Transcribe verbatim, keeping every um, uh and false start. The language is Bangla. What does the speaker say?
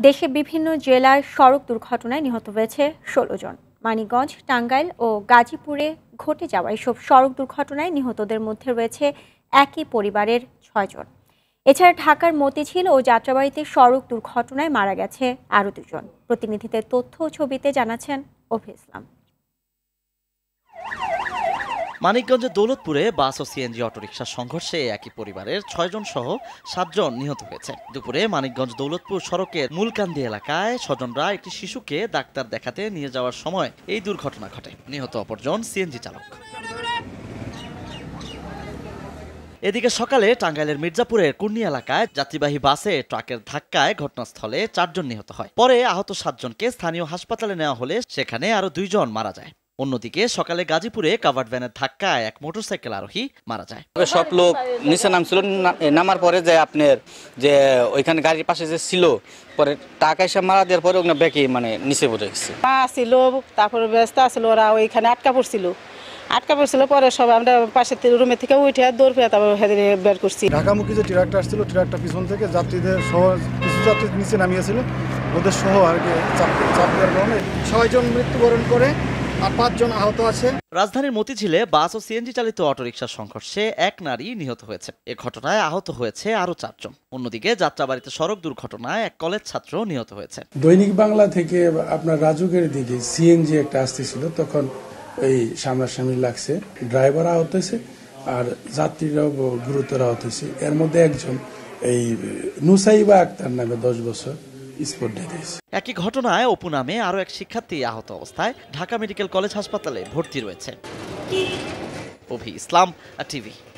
देशे विभिन्न जेलार सड़क दुर्घटनाय निहत हुए षोलो जन। मानिकगंज, टांगाइल और गाजीपुरे घटे जावा एसब सड़क दुर्घटनाय निहतदेर मध्य रयेछे एकई परिबारेर छय जन। एछाड़ा ढाकार मतिझिल और जात्राबाड़ीते सड़क दुर्घटनाय मारा गेछे आरो दुइजन। प्रतिनिधिदेर तथ्य छबिते जानाछेन ओफि इस्लाम। मानिकगंजे दौलतपुरे बस और सीएनजी अटोरिक्शा संघर्षे एक ही परिवारेर छय जन सह सात जन निहत हुए। दुपुरे मानिकगंज दौलतपुर सड़केर मूलकान्दी एलाकाय स्वजनरा एक शिशुके डाक्तार देखाते निये जावार समय एई दुर्घटना घटे। निहत अपरजन सीएनजी चालक। एदिके सकाले टांगाइलेर मिर्जापुरेर कुर्नी एलाकाय यात्रीबाही बासे ट्राकेर धक्काय घटनास्थले चार जन निहत हय। परे आहत सात जनके स्थानीय हासपाताले नेওয়া हले सेखाने आरो दुइ जन मारा जाय। অন্যদিকে সকালে গাজীপুরে কাভার্ড ভ্যানের ধাক্কায় এক মোটরসাইকেল আরোহী মারা যায়। সব লোক নিচে নামছিল, নামার পরে যে আপনার যে ওইখানে গাড়ির পাশে যে ছিল, পরে টাকা এসে মারা দেওয়ার পরে ওখানে ব্যাকে মানে নিচে পড়ে গেছে। পা ছিল, তারপরে ব্যস্ত ছিল, ওরা ওইখানে আটকা পড়ছিল আটকা পড়ছিল পরে সব আমরা পাশের রুমে থেকে উঠে দৌড় ফেলে তারপর বের করছি। ঢাকামুখী যে ট্রাকটা আসছিল, ট্রাকটা পিছন থেকে যাত্রীদের সহ কিছু যাত্রী নিচে নামিয়েছিল, ওদের সহ আর কি চাপ দেওয়ার কারণে ছয় জন মৃত্যুবরণ করে। রাজধানীর মতিঝিলে বাস ও সিএনজি চালিত অটোরিকশার সংঘর্ষে এক নারী নিহত হয়েছে। এই ঘটনায় আহত হয়েছে আরো চারজন। অন্যদিকে যাত্রাবাড়ীতে সড়ক দুর্ঘটনায় এক কলেজ ছাত্র নিহত হয়েছে। দৈনিক বাংলা থেকে আপনার রাজুকের দিকে সিএনজি একটা আসতেছিল, তখন ওই সামনাসামনি লাগছে, ড্রাইভার আহত হয়েছে আর যাত্রীরাও গুরুতর আহত হয়েছে। এর মধ্যে একজন এই নুসাইবা আক্তার নামে দশ বছর। একই ঘটনায় অপু নামে আরো এক শিক্ষার্থী আহত অবস্থায় ঢাকা মেডিকেল কলেজ হাসপাতালে ভর্তি রয়েছে। অভি ইসলাম, টিভি।